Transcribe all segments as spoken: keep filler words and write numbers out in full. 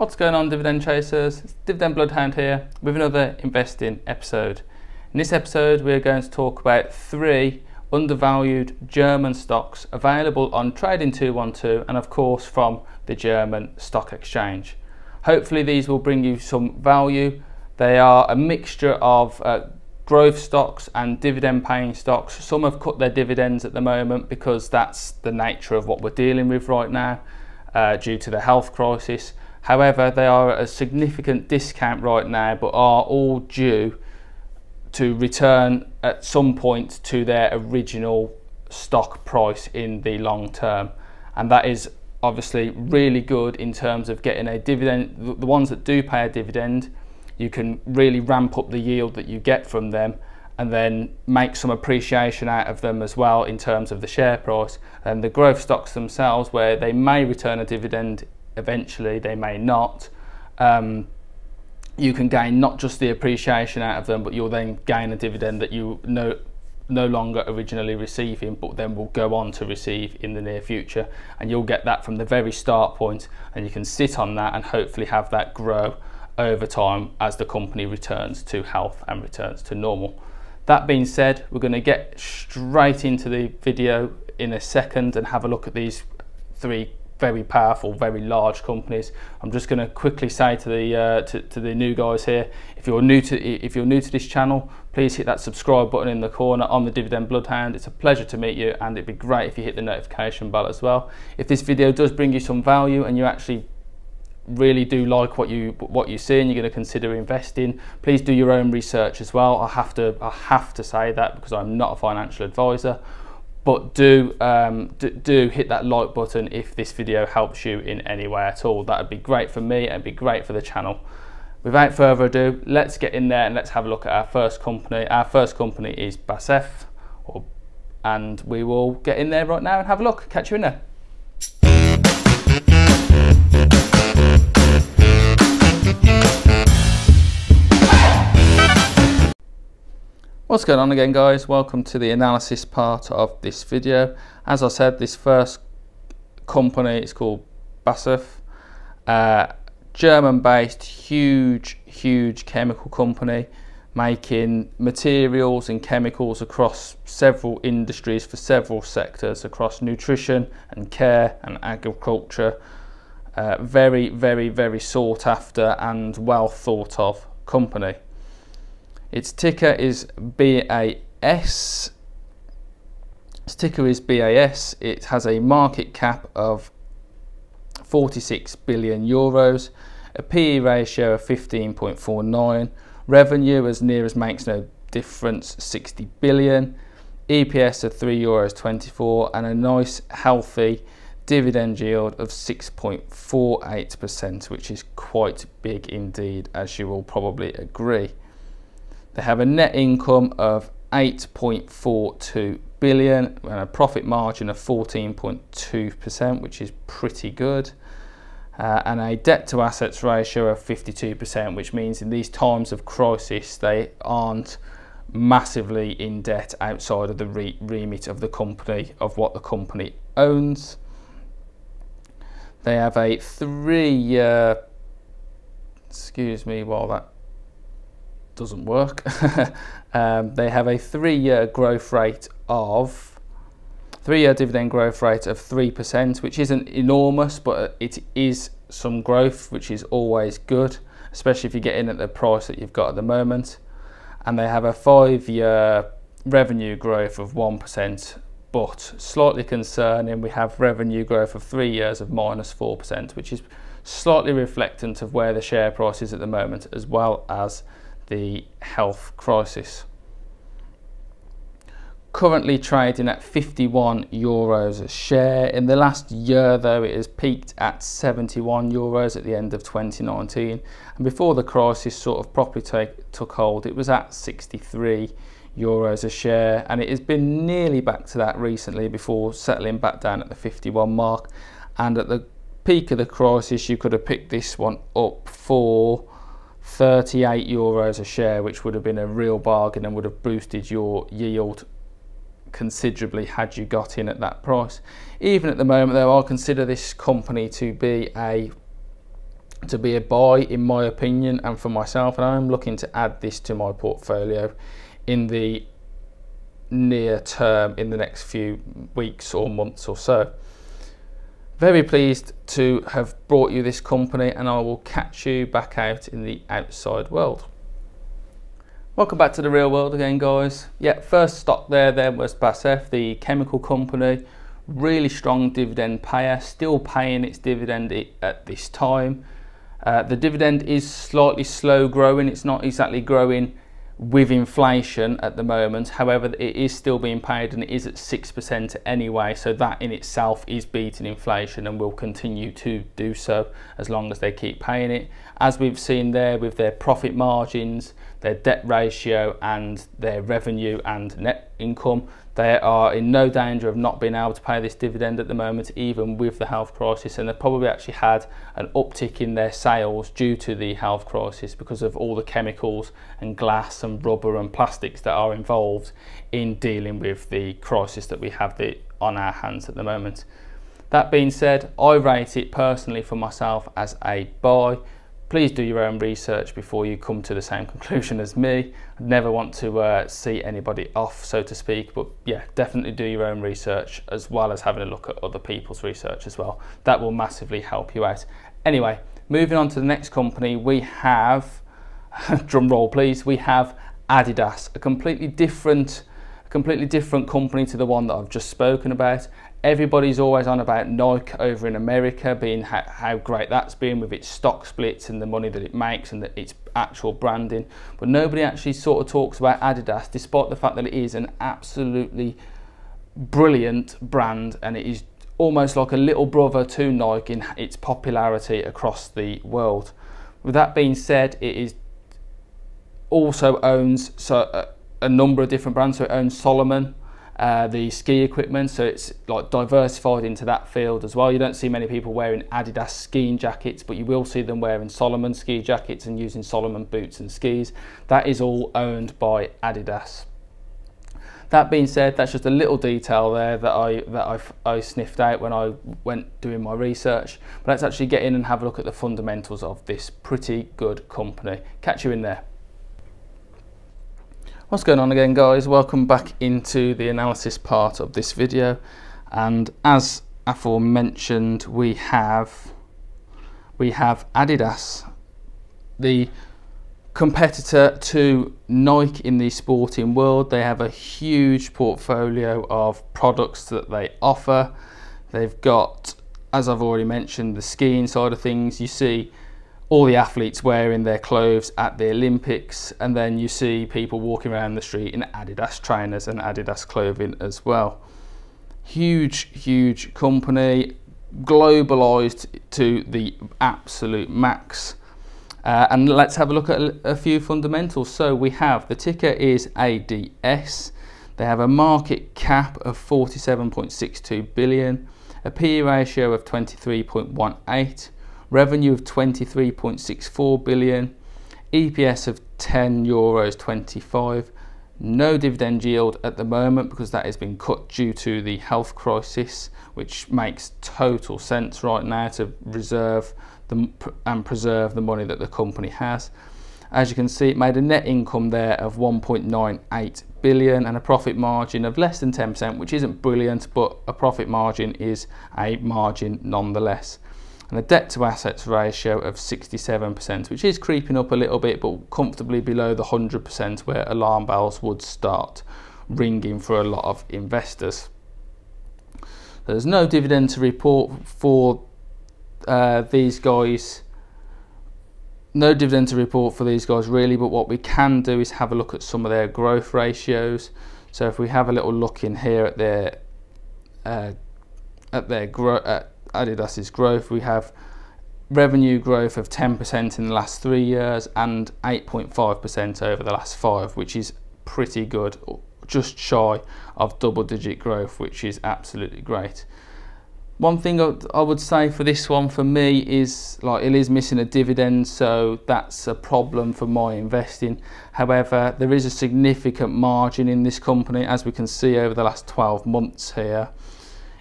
What's going on, Dividend Chasers? It's Dividend Bloodhound here with another investing episode. In this episode we're going to talk about three undervalued German stocks available on Trading two twelve and of course from the German Stock Exchange. Hopefully these will bring you some value. They are a mixture of uh, growth stocks and dividend paying stocks. Some have cut their dividends at the moment because that's the nature of what we're dealing with right now uh, due to the health crisis. However, they are at a significant discount right now, but are all due to return at some point to their original stock price in the long term. And that is obviously really good in terms of getting a dividend. The ones that do pay a dividend, you can really ramp up the yield that you get from them and then make some appreciation out of them as well in terms of the share price. And the growth stocks themselves, where they may return a dividend eventually, they may not, um, you can gain not just the appreciation out of them, but you'll then gain a dividend that you no, no longer originally receiving, but then will go on to receive in the near future. And you'll get that from the very start point, and you can sit on that and hopefully have that grow over time as the company returns to health and returns to normal. That being said, we're going to get straight into the video in a second and have a look at these three very powerful, very large companies. I'm just going to quickly say to the uh, to, to the new guys here, if you're new to if you're new to this channel, please hit that subscribe button in the corner on the Dividend Bloodhound. It's a pleasure to meet you, and it'd be great if you hit the notification bell as well. If this video does bring you some value and you actually really do like what you what you see and you're going to consider investing, please do your own research as well. I have to I have to say that because I'm not a financial advisor. But do, um, do, do hit that like button if this video helps you in any way at all. That would be great for me and be great for the channel. Without further ado, let's get in there and let's have a look at our first company. Our first company is B A S F, or, and we will get in there right now and have a look. Catch you in there. What's going on again, guys? Welcome to the analysis part of this video. As I said, this first company is called B A S F, uh, German-based, huge, huge chemical company making materials and chemicals across several industries for several sectors, across nutrition and care and agriculture. Uh, very, very, very sought after and well thought of company. Its ticker is B A S. Its ticker is B A S. It has a market cap of forty-six billion euros, a P E ratio of fifteen point four nine, revenue as near as makes no difference, sixty billion, E P S of three euros twenty-four, and a nice healthy dividend yield of six point four eight percent, which is quite big indeed, as you will probably agree. They have a net income of eight point four two billion and a profit margin of fourteen point two percent, which is pretty good, uh, and a debt to assets ratio of fifty-two percent, which means in these times of crisis they aren't massively in debt outside of the re remit of the company, of what the company owns. They have a three-year, excuse me while that doesn't work. um, they have a three-year growth rate of three-year dividend growth rate of three percent, which isn't enormous, but it is some growth, which is always good, especially if you get in at the price that you've got at the moment. And they have a five-year revenue growth of one percent, but slightly concerning, we have revenue growth of three years of minus four percent, which is slightly reflectant of where the share price is at the moment, as well as the health crisis. Currently trading at fifty-one euros a share. In the last year though, it has peaked at seventy-one euros at the end of twenty nineteen, and before the crisis sort of properly take, took hold, it was at sixty-three euros a share, and it has been nearly back to that recently before settling back down at the fifty-one mark. And at the peak of the crisis you could have picked this one up for thirty-eight euros a share, which would have been a real bargain and would have boosted your yield considerably had you got in at that price. Even at the moment though, I'll consider this company to be a to be a buy in my opinion and for myself, and I'm looking to add this to my portfolio in the near term, in the next few weeks or months or so. Very pleased to have brought you this company, and I will catch you back out in the outside world. Welcome back to the real world again, guys. Yeah, first stock there there was B A S F, the chemical company. Really strong dividend payer, still paying its dividend at this time. Uh, the dividend is slightly slow growing. It's not exactly growing with inflation at the moment. However, it is still being paid, and it is at six percent anyway. So that in itself is beating inflation and will continue to do so as long as they keep paying it. As we've seen there with their profit margins, their debt ratio and their revenue and net income, they are in no danger of not being able to pay this dividend at the moment, even with the health crisis. And they've probably actually had an uptick in their sales due to the health crisis because of all the chemicals and glass and rubber and plastics that are involved in dealing with the crisis that we have on our hands at the moment. That being said, I rate it personally for myself as a buy. Please do your own research before you come to the same conclusion as me. I'd never want to uh, see anybody off, so to speak, but yeah, definitely do your own research as well as having a look at other people's research as well. That will massively help you out. Anyway, moving on to the next company, we have, drum roll please, we have Adidas, a completely different, a completely different company to the one that I've just spoken about. Everybody's always on about Nike over in America being how, how great that's been with its stock splits and the money that it makes and the, its actual branding, but nobody actually sort of talks about Adidas, despite the fact that it is an absolutely brilliant brand, and it is almost like a little brother to Nike in its popularity across the world. With that being said, it is also owns so a, a number of different brands. So it owns Salomon, Uh, the ski equipment, so it's like diversified into that field as well. You don't see many people wearing Adidas skiing jackets, but you will see them wearing Salomon ski jackets and using Salomon boots and skis. That is all owned by Adidas. That being said, that's just a little detail there that I that I, I sniffed out when I went doing my research. But let's actually get in and have a look at the fundamentals of this pretty good company. Catch you in there. What's going on again, guys? Welcome back into the analysis part of this video, and as aforementioned, we have we have Adidas, the competitor to Nike in the sporting world. They have a huge portfolio of products that they offer. They've got, as I've already mentioned, the skiing side of things. You see all the athletes wearing their clothes at the Olympics, and then you see people walking around the street in Adidas trainers and Adidas clothing as well. Huge, huge company, globalized to the absolute max. Uh, and let's have a look at a few fundamentals. So we have, the ticker is A D S. They have a market cap of forty-seven point six two billion, a P E ratio of twenty-three point one eight, revenue of twenty-three point six four billion, E P S of ten euros twenty-five, no dividend yield at the moment because that has been cut due to the health crisis, which makes total sense right now to reserve the, and preserve the money that the company has. As you can see, it made a net income there of one point nine eight billion and a profit margin of less than ten percent, which isn't brilliant, but a profit margin is a margin nonetheless. And a debt to assets ratio of sixty-seven percent, which is creeping up a little bit, but comfortably below the one hundred percent where alarm bells would start ringing for a lot of investors. There's no dividend to report for uh, these guys, no dividend to report for these guys really, but what we can do is have a look at some of their growth ratios. So if we have a little look in here at their, uh, at their growth, uh, Adidas's growth, we have revenue growth of ten percent in the last three years and eight point five percent over the last five, which is pretty good, just shy of double digit growth, which is absolutely great. One thing I would say for this one for me is, like, it is missing a dividend, so that's a problem for my investing. However, there is a significant margin in this company, as we can see over the last twelve months here.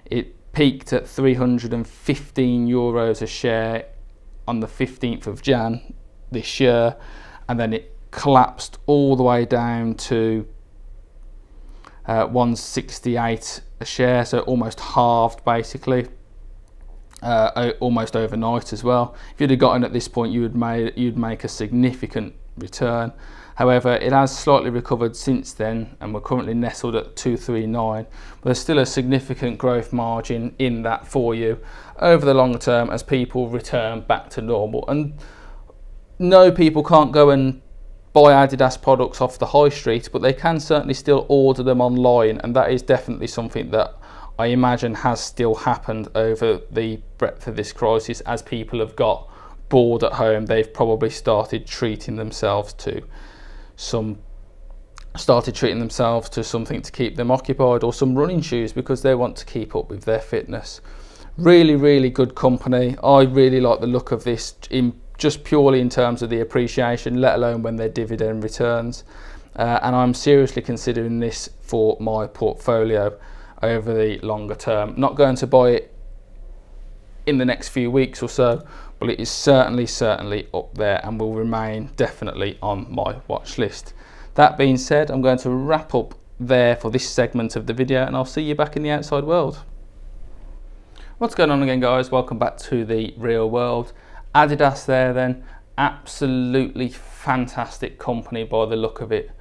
It peaked at three hundred fifteen euros a share on the fifteenth of Jan this year, and then it collapsed all the way down to uh, one sixty-eight a share, so almost halved basically, uh, almost overnight as well. If you'd have gotten at this point, you would made you'd make a significant return. However, it has slightly recovered since then, and we're currently nestled at two three nine, but there's still a significant growth margin in that for you over the long term as people return back to normal. And no, people can't go and buy Adidas products off the high street, but they can certainly still order them online, and that is definitely something that I imagine has still happened over the breadth of this crisis. As people have got bored at home, they've probably started treating themselves to some started treating themselves to something to keep them occupied, or some running shoes, because they want to keep up with their fitness. Really, really good company. I really like the look of this, in just purely in terms of the appreciation, let alone when their dividend returns, uh, and I'm seriously considering this for my portfolio over the longer term. Not going to buy it in the next few weeks or so, but it is certainly certainly up there and will remain definitely on my watch list. That being said, I'm going to wrap up there for this segment of the video, and I'll see you back in the outside world. What's going on again, guys? Welcome back to the real world. Adidas there then, absolutely fantastic company by the look of it.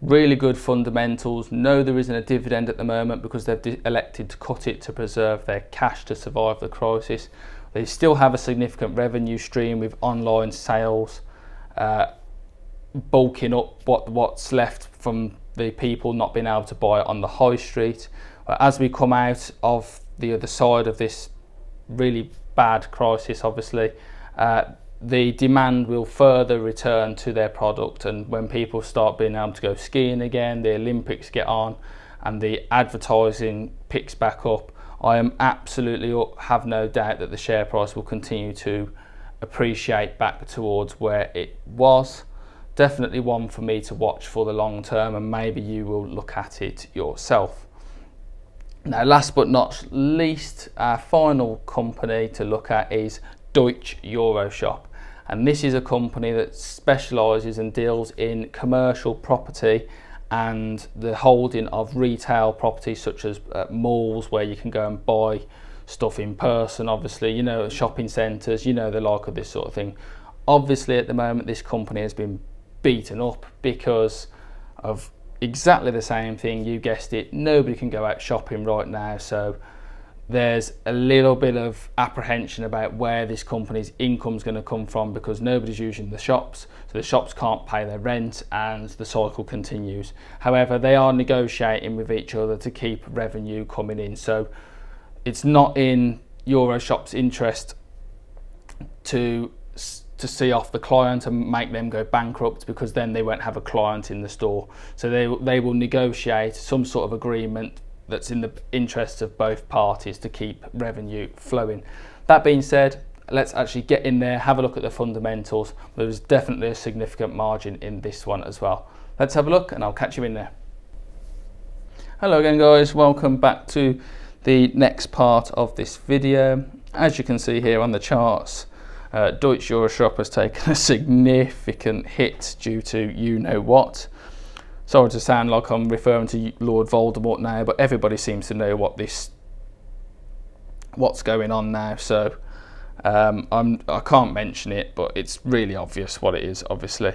Really good fundamentals. No, there isn't a dividend at the moment because they've elected to cut it to preserve their cash to survive the crisis. They still have a significant revenue stream with online sales, uh, bulking up what, what's left from the people not being able to buy it on the high street. But as we come out of the other side of this really bad crisis, obviously, Uh, the demand will further return to their product, and when people start being able to go skiing again, the Olympics get on, and the advertising picks back up, I am absolutely up, have no doubt that the share price will continue to appreciate back towards where it was. Definitely one for me to watch for the long term, and maybe you will look at it yourself. Now, last but not least, our final company to look at is Deutsche Euroshop, and this is a company that specialises and deals in commercial property and the holding of retail property, such as uh, malls where you can go and buy stuff in person, obviously, you know, shopping centres, you know, the like of this sort of thing. Obviously at the moment this company has been beaten up because of exactly the same thing, you guessed it, nobody can go out shopping right now, so there's a little bit of apprehension about where this company's income is going to come from, because nobody's using the shops, so the shops can't pay their rent, and the cycle continues. However, they are negotiating with each other to keep revenue coming in, so it's not in Euroshop's interest to to see off the client and make them go bankrupt, because then they won't have a client in the store. So they they will negotiate some sort of agreement that's in the interests of both parties to keep revenue flowing. That being said, let's actually get in there, have a look at the fundamentals. There's definitely a significant margin in this one as well. Let's have a look, and I'll catch you in there. Hello again, guys, welcome back to the next part of this video. As you can see here on the charts, uh, Deutsche Euroshop has taken a significant hit due to you know what. Sorry to sound like I'm referring to Lord Voldemort now, but everybody seems to know what this, what's going on now. So um, I'm, I can't mention it, but it's really obvious what it is. Obviously,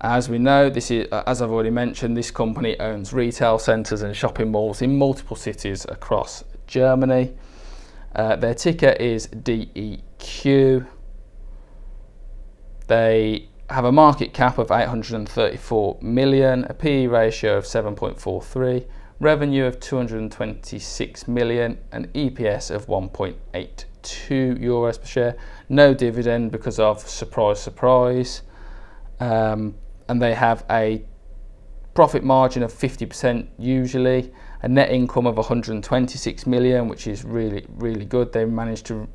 as we know, this is, as I've already mentioned, this company owns retail centres and shopping malls in multiple cities across Germany. Uh, their ticker is D E Q. They have a market cap of eight hundred thirty-four million, a P E ratio of seven point four three, revenue of two hundred twenty-six million, an E P S of one point eight two euros per share. No dividend because of surprise, surprise. Um, and they have a profit margin of fifty percent usually, a net income of one hundred twenty-six million, which is really, really good. They managed to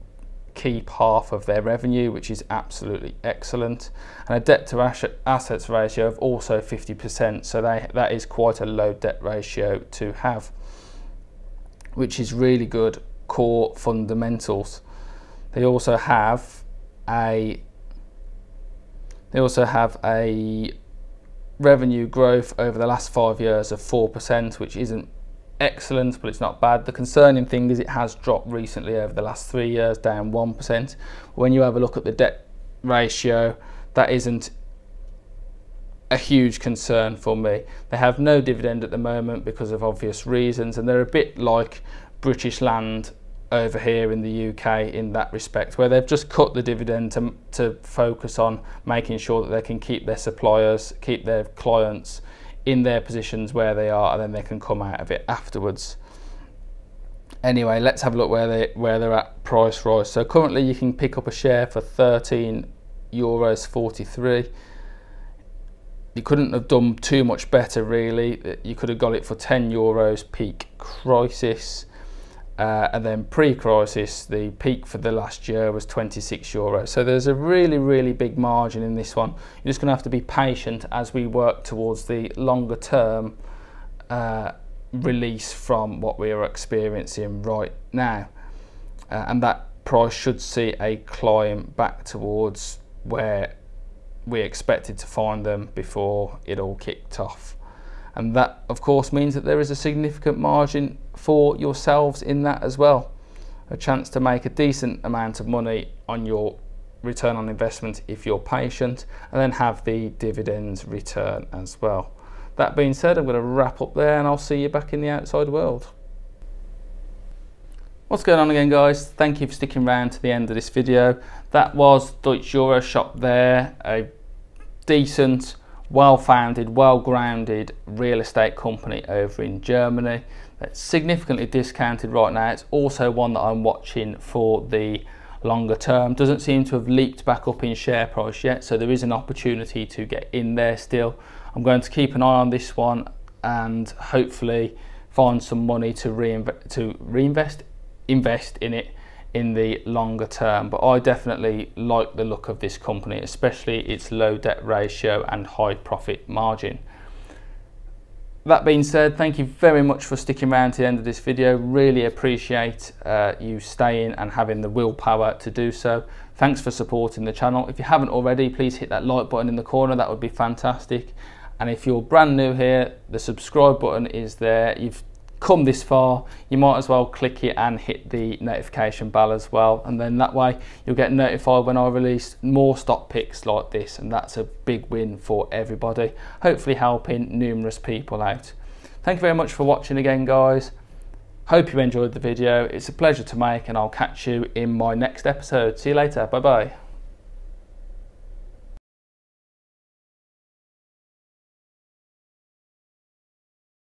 keep half of their revenue, which is absolutely excellent, and a debt to assets ratio of also fifty percent, so they, that is quite a low debt ratio to have, which is really good core fundamentals. They also have a they also have a revenue growth over the last five years of four percent, which isn't excellent, but it's not bad. The concerning thing is it has dropped recently over the last three years down one percent. When you have a look at the debt ratio, that isn't a huge concern for me. They have no dividend at the moment because of obvious reasons, and they're a bit like British Land over here in the U K in that respect, where they've just cut the dividend to, to focus on making sure that they can keep their suppliers, keep their clients in their positions where they are, and then they can come out of it afterwards. Anyway, let's have a look where, they, where they're at price-wise. So currently you can pick up a share for thirteen euros forty-three. You couldn't have done too much better really. You could have got it for ten euros peak crisis. Uh, and then pre-crisis, the peak for the last year was twenty-six euros. So there's a really, really big margin in this one. You're just going to have to be patient as we work towards the longer term uh, release from what we are experiencing right now. Uh, and that price should see a climb back towards where we expected to find them before it all kicked off. And that, of course, means that there is a significant margin for yourselves in that as well. A chance to make a decent amount of money on your return on investment if you're patient, and then have the dividends return as well. That being said, I'm going to wrap up there and I'll see you back in the outside world. What's going on again, guys? Thank you for sticking around to the end of this video. That was Deutsche Euroshop there, a decent, well-founded, well-grounded real estate company over in Germany that's significantly discounted right now. It's also one that I'm watching for the longer term. Doesn't seem to have leaped back up in share price yet, so there is an opportunity to get in there still. I'm going to keep an eye on this one and hopefully find some money to reinvest, to reinvest, invest in it in the longer term. But I definitely like the look of this company, especially its low debt ratio and high profit margin. That being said, thank you very much for sticking around to the end of this video. Really appreciate uh, you staying and having the willpower to do so. Thanks for supporting the channel. If you haven't already, please hit that like button in the corner. That would be fantastic. And if you're brand new here, the subscribe button is there. You've come this far, you might as well click it and hit the notification bell as well, and then that way you'll get notified when I release more stock picks like this, and that's a big win for everybody, hopefully helping numerous people out. Thank you very much for watching again, guys. Hope you enjoyed the video. It's a pleasure to make, and I'll catch you in my next episode. See you later. Bye bye.